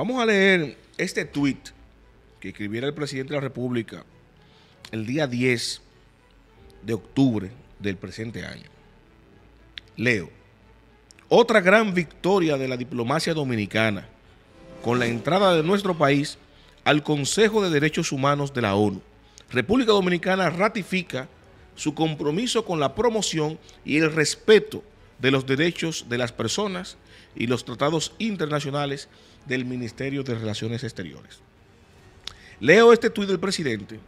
Vamos a leer este tuit que escribiera el presidente de la República el día 10 de octubre del presente año. Leo: otra gran victoria de la diplomacia dominicana con la entrada de nuestro país al Consejo de Derechos Humanos de la ONU. República Dominicana ratifica su compromiso con la promoción y el respeto de los derechos de las personas y los tratados internacionales del Ministerio de Relaciones Exteriores. Leo este tuit del presidente,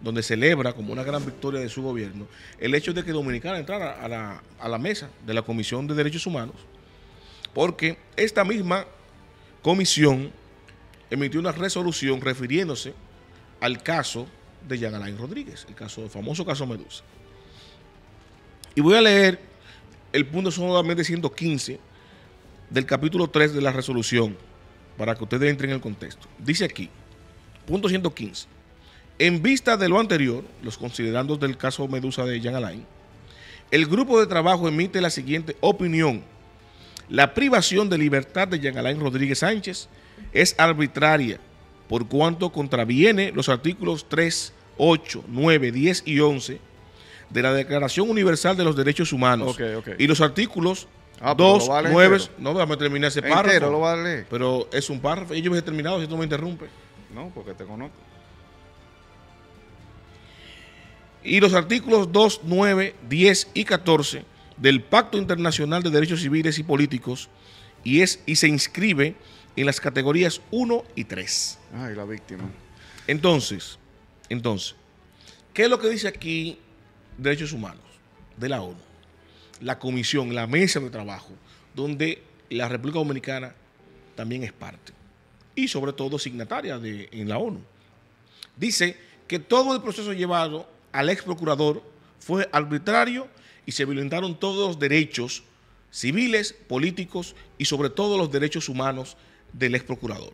donde celebra como una gran victoria de su gobierno el hecho de que Dominicana entrara a la mesa de la Comisión de Derechos Humanos, porque esta misma comisión emitió una resolución refiriéndose al caso de Jean Alain Rodríguez, el famoso caso Medusa. Y voy a leer el punto solamente 115 del capítulo 3 de la resolución para que ustedes entren en el contexto. Dice aquí, punto 115: en vista de lo anterior, los considerandos del caso Medusa de Jean Alain, el grupo de trabajo emite la siguiente opinión: la privación de libertad de Jean Alain Rodríguez Sánchez es arbitraria, por cuanto contraviene los artículos 3, 8, 9, 10 y 11 de la Declaración Universal de los Derechos Humanos. Y los artículos 2, 9, no, déjame terminar ese párrafo. Entero, lo vale. Pero es un párrafo. Y yo me he terminado, si tú me interrumpes. No, porque te conozco. Y los artículos 2, 9, 10 y 14 del Pacto Internacional de Derechos Civiles y Políticos, y se inscribe en las categorías 1 y 3. Ay, la víctima. Entonces, ¿qué es lo que dice aquí Derechos Humanos de la ONU? La comisión, la mesa de trabajo, donde la República Dominicana también es parte y sobre todo signataria en la ONU. Dice que todo el proceso llevado al ex procurador fue arbitrario y se violentaron todos los derechos civiles, políticos y sobre todo los derechos humanos del ex procurador.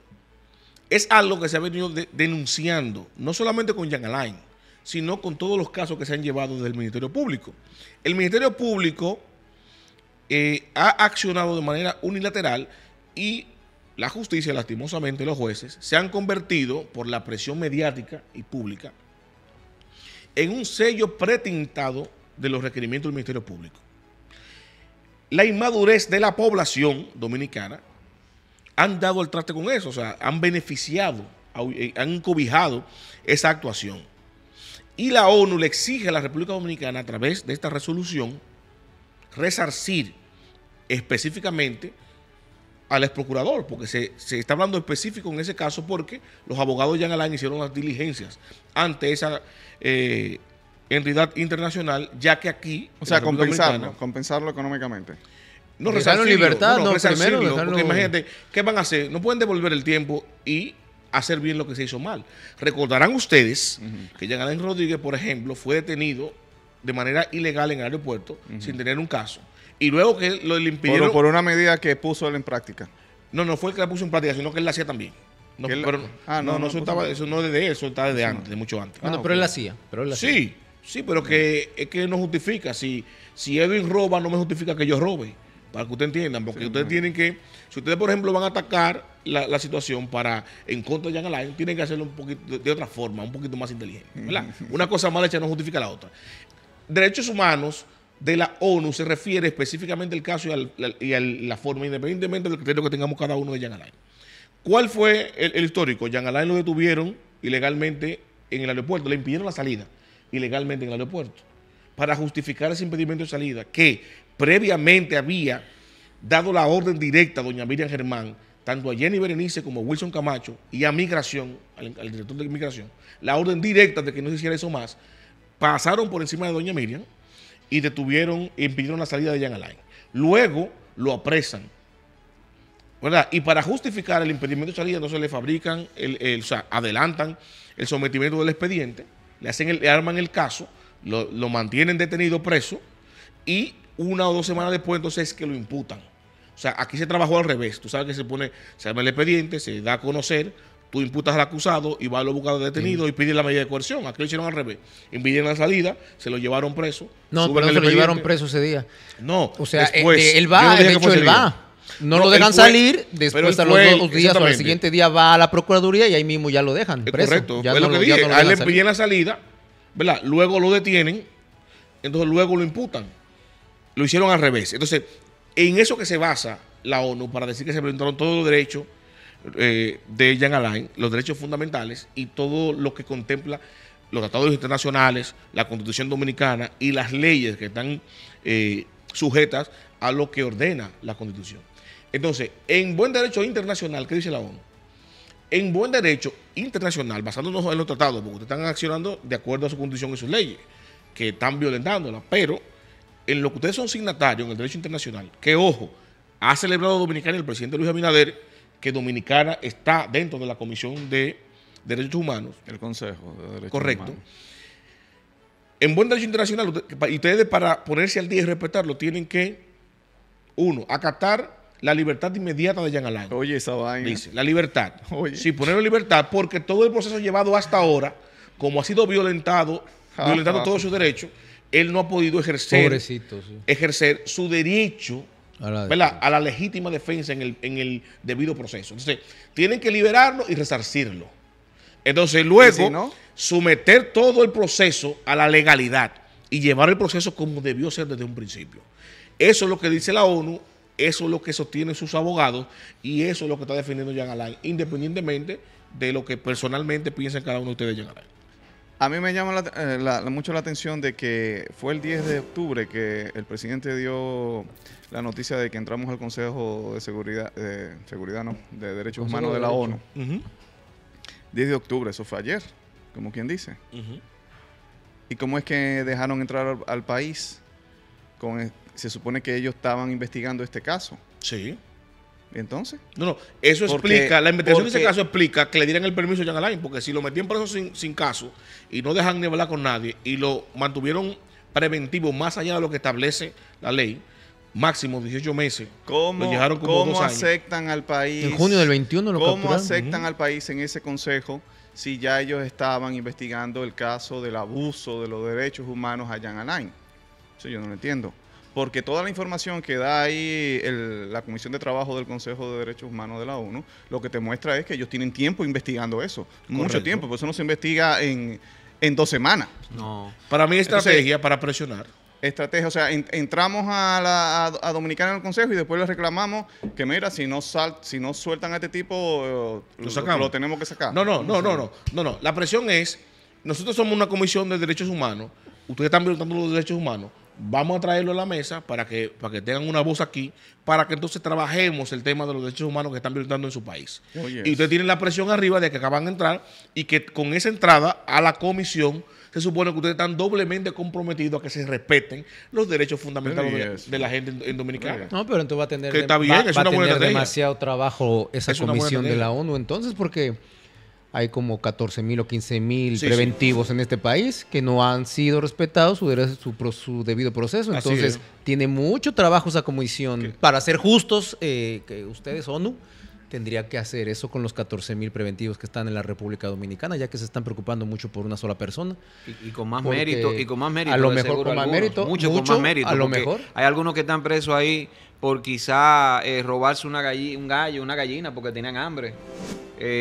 Es algo que se ha venido denunciando, no solamente con Jean Alain, sino con todos los casos que se han llevado desde el Ministerio Público. El Ministerio Público ha accionado de manera unilateral y la justicia, lastimosamente, los jueces se han convertido, por la presión mediática y pública, en un sello pretintado de los requerimientos del Ministerio Público. La inmadurez de la población dominicana han dado el traste con eso, o sea, han beneficiado, han cobijado esa actuación. Y la ONU le exige a la República Dominicana, a través de esta resolución, resarcir específicamente al exprocurador, porque se está hablando específico en ese caso porque los abogados de Jean Alain hicieron las diligencias ante esa entidad internacional, ya que aquí... O sea, compensarlo económicamente. No, resarcirlo, libertad, no resarcirlo, primero, porque imagínate, ¿qué van a hacer? No pueden devolver el tiempo y hacer bien lo que se hizo mal. Recordarán ustedes que Jean Alain Rodríguez, por ejemplo, fue detenido de manera ilegal en el aeropuerto sin tener un caso. Y luego que lo impidieron... Por una medida que puso él en práctica. No, no fue el que la puso en práctica, sino que él la hacía también. No, pero, eso no es de él, eso está de antes, de mucho antes. Bueno, pero él la hacía. Sí, sí, pero que es que no justifica. Si Edwin roba, no me justifica que yo robe. Para que ustedes entiendan, porque ustedes tienen que... Si ustedes, por ejemplo, van a atacar la situación en contra de Jean Alain, tienen que hacerlo un poquito de otra forma, un poquito más inteligente, ¿verdad? Una cosa mal hecha no justifica la otra. Derechos Humanos de la ONU se refiere específicamente al caso y a la forma, independientemente del criterio que tengamos cada uno de Jean Alain. ¿Cuál fue el histórico? Jean Alain lo detuvieron ilegalmente en el aeropuerto, le impidieron la salida ilegalmente en el aeropuerto para justificar ese impedimento de salida que previamente había dado la orden directa a doña Miriam Germán, tanto a Yeni Berenice como a Wilson Camacho y a Migración, al director de Migración, la orden directa de que no se hiciera eso más. Pasaron por encima de doña Miriam y detuvieron e impidieron la salida de Jean Alain. Luego lo apresan, ¿verdad? Y para justificar el impedimento de salida, entonces le fabrican, o sea, adelantan el sometimiento del expediente, le arman el caso, lo mantienen detenido, preso, y una o dos semanas después entonces es que lo imputan. O sea, aquí se trabajó al revés. Tú sabes que se arma el expediente, se da a conocer, tú imputas al acusado y va a lo buscado detenido y pide la medida de coerción. Aquí lo hicieron al revés. Impidieron la salida, se lo llevaron preso. No, pero no se lo llevaron preso ese día. No, o sea, después, él va, de hecho él va. No lo dejan salir, después a los 2 días o al siguiente día va a la Procuraduría y ahí mismo ya lo dejan preso. Correcto, ya no lo dije, a él le piden la salida, ¿verdad? Luego lo detienen, entonces luego lo imputan. Lo hicieron al revés. Entonces, en eso que se basa la ONU para decir que se violaron todos los derechos de Jean Alain, los derechos fundamentales y todo lo que contempla los tratados internacionales, la Constitución Dominicana y las leyes que están sujetas a lo que ordena la Constitución. Entonces, en buen derecho internacional, ¿qué dice la ONU? En buen derecho internacional, basándonos en los tratados, porque ustedes están accionando de acuerdo a su Constitución y sus leyes, que están violentándolas, pero en lo que ustedes son signatarios en el derecho internacional, que ojo, ha celebrado Dominicana y el presidente Luis Abinader, que Dominicana está dentro de la Comisión de Derechos Humanos. El Consejo de Derechos Humanos. Correcto. En buen derecho internacional, ustedes para ponerse al día y respetarlo, tienen que, uno, acatar la libertad inmediata de Jean Alain. Oye, esa vaina. Dice, la libertad. Oye. Sí, ponerlo en libertad, porque todo el proceso llevado hasta ahora, como ha sido violentado, violentando todos sus derechos, él no ha podido ejercer, sí, ejercer su derecho a la legítima defensa en el debido proceso. Entonces, tienen que liberarlo y resarcirlo. Entonces, luego, si no, someter todo el proceso a la legalidad y llevar el proceso como debió ser desde un principio. Eso es lo que dice la ONU, eso es lo que sostienen sus abogados y eso es lo que está defendiendo Jean Alain, independientemente de lo que personalmente piensan cada uno de ustedes de Jean Alain. A mí me llama mucho la atención de que fue el 10 de octubre que el presidente dio la noticia de que entramos al Consejo de Derechos Humanos de la ONU. 10 de octubre, eso fue ayer, como quien dice. ¿Y cómo es que dejaron entrar al país? Se supone que ellos estaban investigando este caso. Sí. ¿Entonces? No, eso explica, la investigación de ese caso explica que le dieran el permiso a Jean Alain, porque si lo metían preso sin caso y no dejan ni hablar con nadie y lo mantuvieron preventivo más allá de lo que establece la ley, máximo 18 meses, lo llevaron como 2 años. Aceptan al país? En junio del 21 lo capturaron. ¿Cómo aceptan al país en ese consejo si ya ellos estaban investigando el caso del abuso de los derechos humanos a Jean Alain? Eso yo no lo entiendo. Porque toda la información que da ahí la Comisión de Trabajo del Consejo de Derechos Humanos de la ONU, lo que te muestra es que ellos tienen tiempo investigando eso. Correcto. Mucho tiempo, por eso no se investiga en 2 semanas. No. Para mí estrategia, para presionar. Estrategia, o sea, entramos a Dominicana en el Consejo y después les reclamamos que mira, si no sueltan a este tipo, lo tenemos que sacar. No. La presión es, nosotros somos una comisión de derechos humanos, ustedes están violentando los derechos humanos, vamos a traerlo a la mesa para que tengan una voz aquí, para que entonces trabajemos el tema de los derechos humanos que están violentando en su país. Oh, yes. Y ustedes tienen la presión arriba de que acaban de entrar y que con esa entrada a la comisión se supone que ustedes están doblemente comprometidos a que se respeten los derechos fundamentales de la gente en Dominicana. No, pero entonces va a tener, demasiado trabajo esa comisión de la ONU entonces, porque hay como 14.000 o 15.000 preventivos en este país que no han sido respetados su debido proceso. Entonces, tiene mucho trabajo esa comisión. Para ser justos, que ustedes, ONU, tendría que hacer eso con los 14.000 preventivos que están en la República Dominicana, ya que se están preocupando mucho por una sola persona. Y con más mérito. Y con más mérito. A lo mejor con más mérito. Mucho con más mérito. A lo mejor. Hay algunos que están presos ahí por quizá robarse una gallina, porque tenían hambre.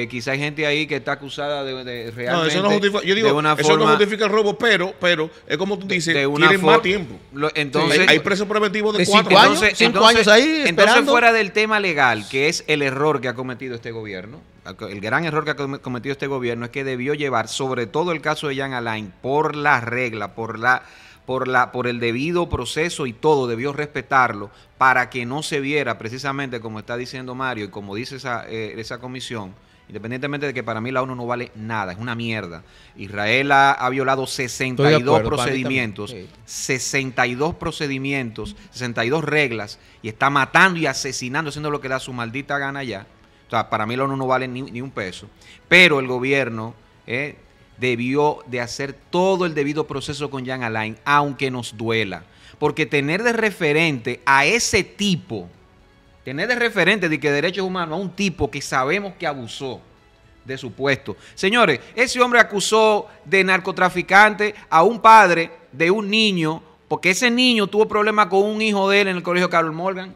Quizá hay gente ahí que está acusada de realmente. No, eso no justifica. Yo digo, eso no justifica el robo, pero es como tú dices, tienen más tiempo. Entonces, hay presos preventivos de 4 años. Entonces, 5 años ahí. Entonces, fuera del tema legal, que es el error que ha cometido este gobierno, el gran error que ha cometido este gobierno es que debió llevar, sobre todo el caso de Jean Alain, por la regla, por el debido proceso y todo, debió respetarlo para que no se viera precisamente como está diciendo Mario y como dice esa comisión, independientemente de que para mí la ONU no vale nada, es una mierda. Israel ha violado 62 procedimientos, 62 reglas y está matando y asesinando, haciendo lo que da su maldita gana allá. O sea, para mí la ONU no vale ni un peso, pero el gobierno debió de hacer todo el debido proceso con Jean Alain, aunque nos duela. Porque tener de referente a ese tipo, tener de referente de que derechos humanos a un tipo que sabemos que abusó de su puesto. Señores, ese hombre acusó de narcotraficante a un padre de un niño, porque ese niño tuvo problemas con un hijo de él en el colegio Carol Morgan.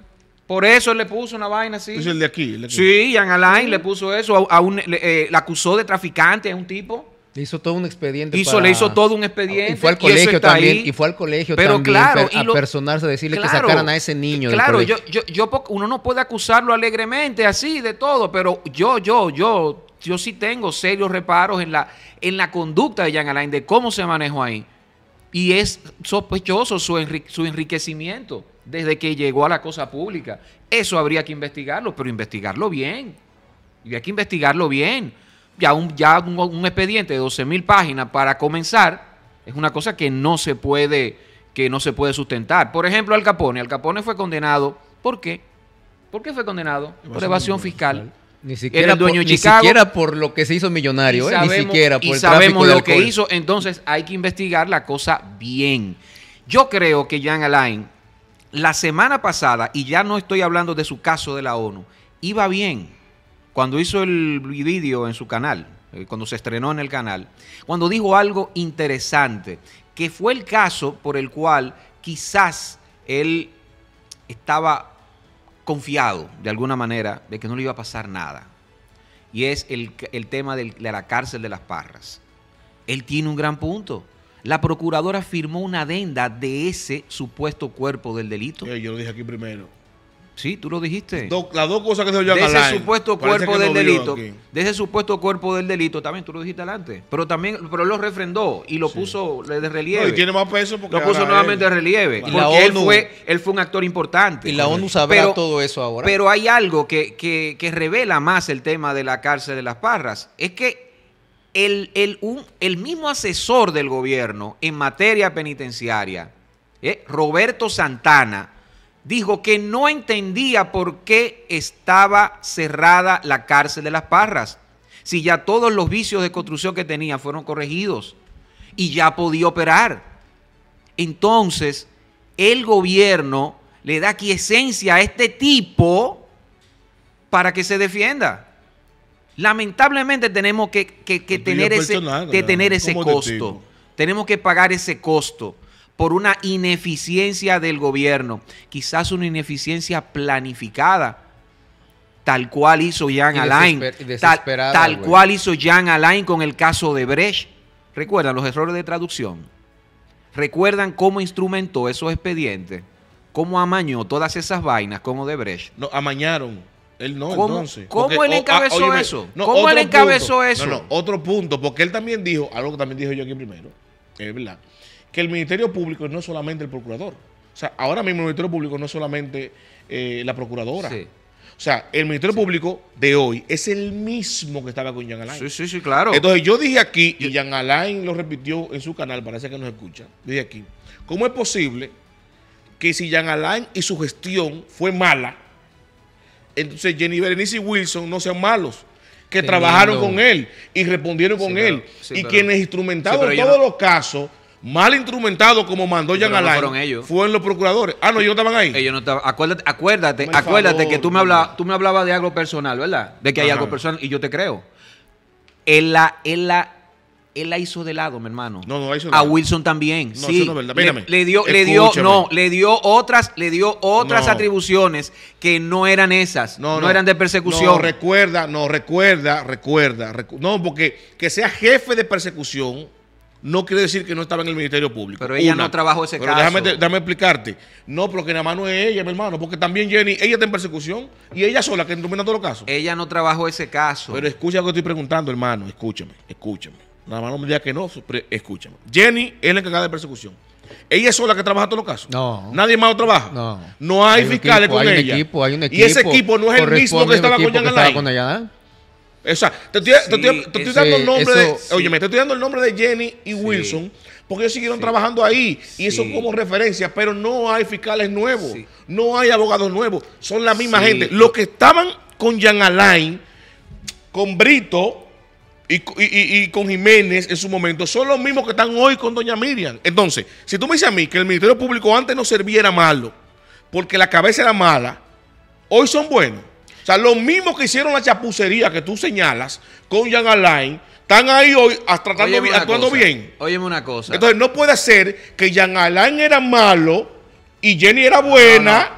Por eso él le puso una vaina así. Es el de aquí. Sí, Jean Alain le puso eso. Le acusó de traficante a un tipo. Le hizo todo un expediente. Le hizo todo un expediente. Y fue al colegio también. Ahí. Y fue al colegio pero también. Claro, a personarse, decirle que sacaran a ese niño. Claro, uno no puede acusarlo alegremente así de todo, pero yo sí tengo serios reparos en la conducta de Jean Alain, de cómo se manejó ahí. Y es sospechoso su enriquecimiento desde que llegó a la cosa pública. Eso habría que investigarlo, pero investigarlo bien. Habría que investigarlo bien. Ya un expediente de 12.000 páginas para comenzar es una cosa que no se puede sustentar. Por ejemplo, Al Capone. Al Capone fue condenado. ¿Por qué? ¿Por qué fue condenado? Por evasión fiscal. Ni siquiera, era el dueño de Chicago, ni siquiera por lo que se hizo millonario. Ni siquiera por el tráfico de alcohol. Y sabemos lo que hizo. Entonces hay que investigar la cosa bien. Yo creo que Jean Alain, la semana pasada, y ya no estoy hablando de su caso de la ONU, iba bien. Cuando hizo el video en su canal, cuando se estrenó en el canal, cuando dijo algo interesante, que fue el caso por el cual quizás él estaba confiado de alguna manera de que no le iba a pasar nada. Y es el tema de la cárcel de Las Parras. Él tiene un gran punto. La procuradora firmó una adenda de ese supuesto cuerpo del delito. Yo lo dije aquí primero. Sí, tú lo dijiste. Las dos cosas que se oyeron de ese supuesto cuerpo del delito. De ese supuesto cuerpo del delito, también tú lo dijiste adelante. Pero lo refrendó y lo puso de relieve. No, y tiene más peso porque lo puso nuevamente de relieve. Y la ONU, él fue un actor importante. Y la ONU sabrá todo eso ahora. Pero hay algo que revela más el tema de la cárcel de Las Parras. Es que el mismo asesor del gobierno en materia penitenciaria, Roberto Santana, dijo que no entendía por qué estaba cerrada la cárcel de Las Parras, si ya todos los vicios de construcción que tenía fueron corregidos y ya podía operar. Entonces, el gobierno le da quiesencia a este tipo para que se defienda. Lamentablemente tenemos que tener ese costo. Tenemos que pagar ese costo por una ineficiencia del gobierno, quizás una ineficiencia planificada, tal cual hizo Jean Alain, tal cual hizo Jean Alain con el caso de Brecht. ¿Recuerdan los errores de traducción? ¿Recuerdan cómo instrumentó esos expedientes? ¿Cómo amañó todas esas vainas como de Brecht? No, amañaron. Él no, entonces. ¿Cómo él encabezó eso? ¿Cómo él encabezó eso? No, otro punto, porque él también dijo, algo que también dijo yo aquí primero, es verdad, que el Ministerio Público no es solamente el procurador. O sea, ahora mismo el Ministerio Público no es solamente la procuradora. Sí. O sea, el Ministerio Público de hoy es el mismo que estaba con Jean Alain. Sí, sí, sí, claro. Entonces yo dije aquí, y Jean Alain lo repitió en su canal, parece que nos escucha, dije aquí, ¿cómo es posible que si Jean Alain y su gestión fue mala, entonces Yeni Berenice y Wilson no sean malos? Que trabajaron con él y respondieron con él. Sí, y quienes instrumentaron todos los casos mal instrumentado como mandó Jean Alain, no fueron los procuradores. Ah, no, ellos estaban ahí. Ellos no estaban. Acuérdate que tú me hablabas de algo personal, ¿verdad? De que hay algo personal y yo te creo. Él la hizo de lado, mi hermano. No, no, hizo de lado. A Wilson también. No, sí. Eso no es verdad. Mírame. Le dio otras atribuciones que no eran esas. No eran de persecución. No, recuerda. No, porque que sea jefe de persecución no quiere decir que no estaba en el Ministerio Público. Pero ella no trabajó ese caso. Déjame explicarte. No, porque nada más no es ella, mi hermano. Porque también Jenny, ella está en persecución y ella sola que domina todos los casos. Ella no trabajó ese caso. Pero escucha lo que estoy preguntando, hermano. Escúchame. Nada más no me digas que no, pero escúchame. Jenny es la encargada de persecución. ¿Ella es sola que trabaja todos los casos? No. ¿Nadie más lo trabaja? No. No hay fiscales con ella. Y ese equipo no es el mismo que estaba con Jean Alain. O sea, te estoy dando el nombre de Jenny y Wilson, porque ellos siguieron trabajando ahí, y eso como referencia, pero no hay fiscales nuevos, no hay abogados nuevos, son la misma gente. Los que estaban con Jean Alain, con Brito y con Jiménez en su momento, son los mismos que están hoy con doña Miriam. Entonces, si tú me dices a mí que el Ministerio Público antes no servía era malo, porque la cabeza era mala, hoy son buenos. O sea, los mismos que hicieron la chapucería que tú señalas con Jean Alain están ahí hoy actuando bien. Óyeme una cosa. Entonces, no puede ser que Jean Alain era malo y Jenny era buena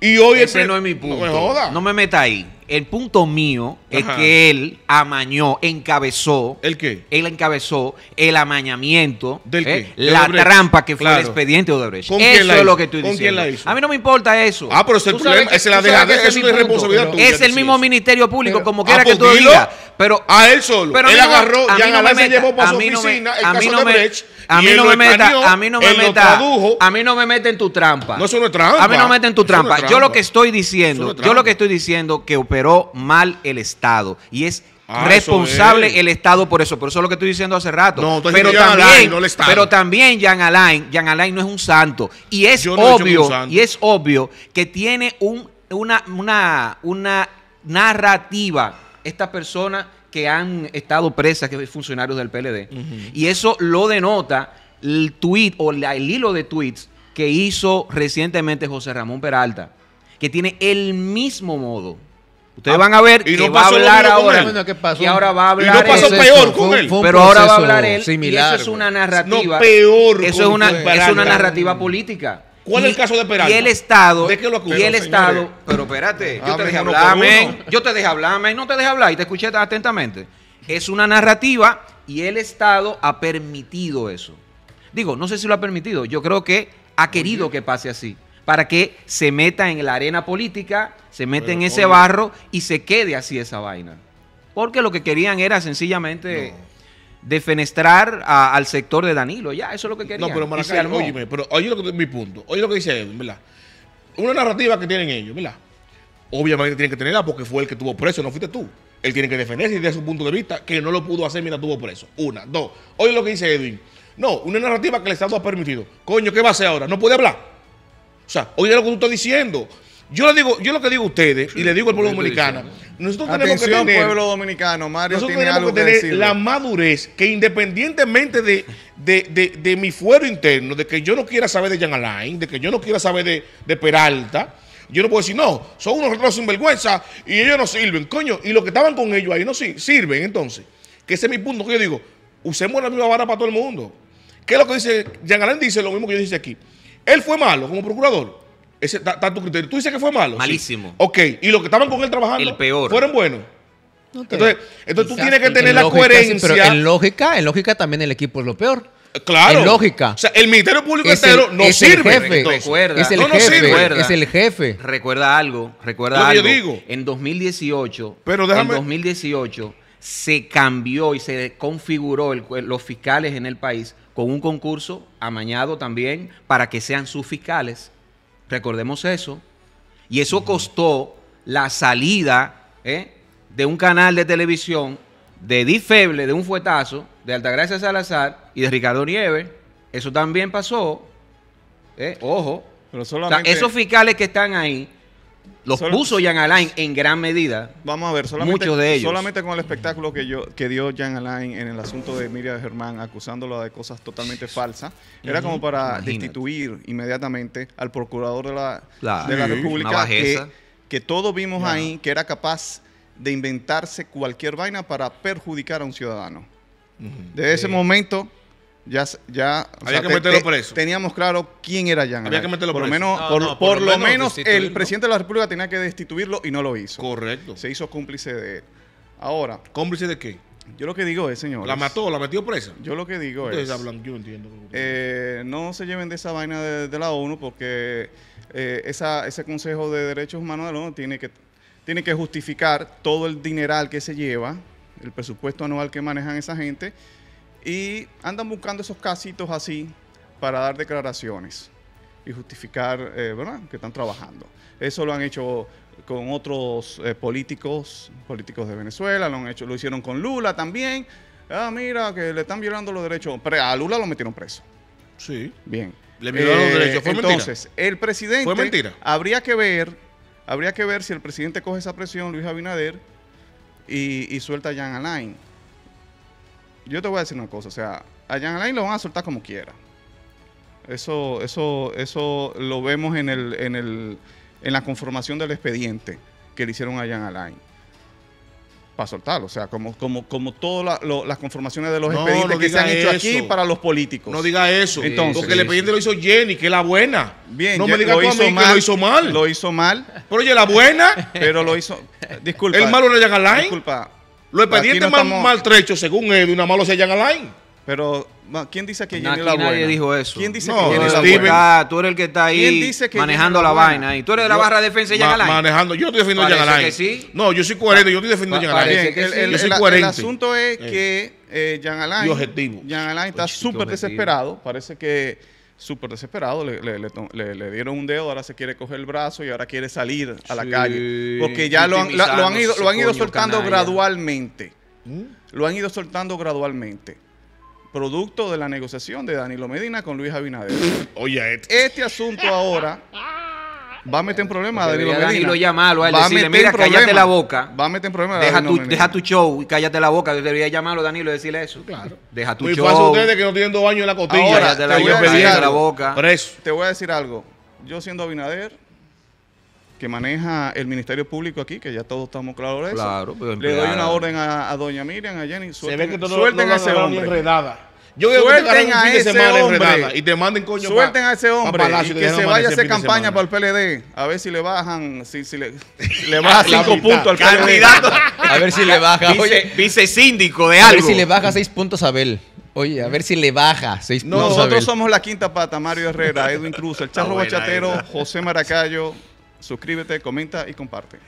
Y hoy ese no es mi punto. No me joda. No me meta ahí. El punto mío es que él amañó, encabezó. ¿El qué? Él encabezó el amañamiento. ¿Del qué? La trampa que fue el expediente de Odebrecht. Eso es lo que estoy diciendo. ¿Con quién la hizo? A mí no me importa eso. Ah, pero es el problema. Esa es la dejadez, es una irresponsabilidad tuya. Es el mismo Ministerio Público, como quiera que tú digas. Pero a él solo. Él agarró, Jean Alain se llevó para su oficina el caso de Odebrecht. A mí no me meta, a mí no me meta, a mí no me mete en tu trampa. No, eso no es trampa. A mí no me mete en tu trampa. Yo lo que estoy diciendo, que operó mal el Estado y es responsable el Estado por eso. Por eso es lo que estoy diciendo hace rato. No, pero también, Jean Alain, no es un santo y es obvio que tiene una narrativa esta persona que han estado presas, que son funcionarios del PLD, y eso lo denota el tweet o el hilo de tweets que hizo recientemente José Ramón Peralta, que tiene el mismo modo. Ustedes van a ver que va a hablar ahora. Y ahora va a hablar. Y no pasó peor con él. Pero ahora va a hablar él. Y eso es una narrativa. No, peor. Eso es una narrativa política. ¿Cuál es el caso de Peralta? Y el Estado. ¿De qué lo acusó? Y el Estado. Pero espérate, yo te dejé hablar, men. No te dejé hablar y te escuché atentamente. Es una narrativa y el Estado ha permitido eso. Digo, no sé si lo ha permitido. Yo creo que ha querido que pase así, para que se meta en la arena política, se meta en ese barro y se quede así esa vaina. Porque lo que querían era sencillamente defenestrar al sector de Danilo. Ya, eso es lo que querían. No, pero Maracay, óyeme, pero oye lo que es mi punto. Oye lo que dice Edwin, ¿verdad? Una narrativa que tienen ellos, ¿verdad? Obviamente tienen que tenerla porque fue el que tuvo preso, no fuiste tú. Él tiene que defenderse desde su punto de vista, que no lo pudo hacer mientras tuvo preso. Una, dos. Oye lo que dice Edwin. No, una narrativa que el Estado ha permitido. Coño, ¿qué va a hacer ahora? No puede hablar. O sea, oye lo que tú estás diciendo. Yo le digo, yo lo que digo a ustedes y le digo al pueblo dominicano, nosotros tenemos que tener, pueblo dominicano, Mario, nosotros tiene tenemos algo que tener la madurez que independientemente de mi fuero interno, de que yo no quiera saber de Jean Alain, de que yo no quiera saber de Peralta, yo no puedo decir, no, son unos ratos sinvergüenza y ellos no sirven, coño, y los que estaban con ellos ahí no sirven, entonces, que ese es mi punto, que yo digo, usemos la misma vara para todo el mundo. ¿Qué es lo que dice? Jean Alain dice lo mismo que yo dije aquí. Él fue malo como procurador. Ese está tu criterio. Tú dices que fue malo. Malísimo. Sí. Ok. Y los que estaban con él trabajando, el peor, fueron buenos. Okay. Entonces tú tienes que tener la lógica, coherencia. Sí, pero en lógica también el equipo es lo peor. Claro. En lógica. O sea, el Ministerio Público entero no sirve. Recuerda, es el jefe. Es el jefe. Recuerda algo. Recuerda algo. Yo digo. En 2018. Pero déjame. En 2018 se cambió y se configuró los fiscales en el país con un concurso amañado también para que sean sus fiscales. Recordemos eso. Y eso costó la salida de un canal de televisión de Di Feble, de un fuetazo, de Altagracia Salazar y de Ricardo Nieves. Eso también pasó. Ojo. Pero solamente, o sea, esos fiscales que están ahí, los puso Jean Alain en gran medida. Vamos a ver, muchos de ellos. Solamente con el espectáculo que dio Jean Alain en el asunto de Miriam Germán, acusándola de cosas totalmente falsas, era como para destituir inmediatamente al procurador de la República, que todos vimos ahí que era capaz de inventarse cualquier vaina para perjudicar a un ciudadano. Desde ese momento ya había que meterlo preso. Teníamos claro quién era Jean Alain. Había que meterlo preso. Por lo menos el presidente de la República tenía que destituirlo y no lo hizo. Correcto. Se hizo cómplice de él. Ahora, ¿cómplice de qué? Yo lo que digo es, señor, ¿la mató? ¿La metió presa? Yo lo que digo es, yo entiendo, no se lleven de esa vaina de la ONU, porque ese Consejo de Derechos Humanos de la ONU tiene que justificar todo el dineral que se lleva, el presupuesto anual que manejan esa gente. Y andan buscando esos casitos así para dar declaraciones y justificar, ¿verdad?, que están trabajando. Eso lo han hecho con otros políticos de Venezuela, lo hicieron con Lula también. Ah, mira, que le están violando los derechos. Pero a Lula lo metieron preso. Sí. Bien. Le violaron los derechos. ¿Fue mentira? Entonces, el presidente... ¿Fue mentira? Habría que ver si el presidente coge esa presión, Luis Abinader, y suelta a Jean Alain. Yo te voy a decir una cosa, o sea, a Jean Alain lo van a soltar como quiera. Eso lo vemos en la conformación del expediente que le hicieron a Jean Alain. para soltarlo, o sea, como todas las conformaciones de los expedientes que se han hecho aquí para los políticos. No diga eso. Entonces, porque el expediente lo hizo Yeni, que es la buena. Bien, no me digas tú a mí que lo hizo mal. Lo hizo mal. Pero oye, la buena. Pero lo hizo. Disculpa. El malo era Jean Alain. Disculpa. Los expedientes más maltrechos, según él, una malo sea Jean Alain. Pero, ¿quién dice que Yeni es la buena? Nadie dijo eso. ¿Quién dice que Yeni es la buena? Tú eres el que está ahí manejando la vaina. Y tú eres de la barra de defensa de Jean Alain. Manejando. Yo estoy defendiendo a Jean Alain. Sí. No, yo soy coherente. Yo estoy defendiendo a Jean Alain. Yo soy coherente. El asunto es que Jean Alain está súper desesperado. Parece que súper desesperado. Le dieron un dedo, ahora se quiere coger el brazo y ahora quiere salir a la calle. Porque ya lo han ido soltando gradualmente. Lo han ido soltando gradualmente. Producto de la negociación de Danilo Medina con Luis Abinader. Oye, este asunto ahora va a meter en problemas a Danilo Medina. Danilo llamarlo a él, decirle, mira, cállate la boca. Va a meter en problemas a Danilo Medina. Deja tu show y cállate la boca. Debería llamarlo a Danilo y decirle eso. Claro. Deja tu show. Muy fácil ustedes que no tienen 2 años en la costilla. Ahora, cállate la boca. Preso. Te voy a decir algo. Yo siendo Abinader, que maneja el Ministerio Público aquí, que ya todos estamos claros de eso. Claro, pues, le doy una orden a doña Miriam, a Yeni, suelten a ese hombre. Yo suelten a ese hombre y te manden coño. Suelten a ese hombre y que se vaya a hacer campaña para el PLD. A ver si le bajan, le baja 5 puntos al candidato. A ver si le baja. Oye, vicesíndico de algo. A ver si le baja 6 puntos a Abel. Oye, a ver si le baja 6 puntos. Nosotros somos la quinta pata, Mario Herrera, Edwin Cruz, el Charro Bachatero, José Maracayo. Suscríbete, comenta y comparte.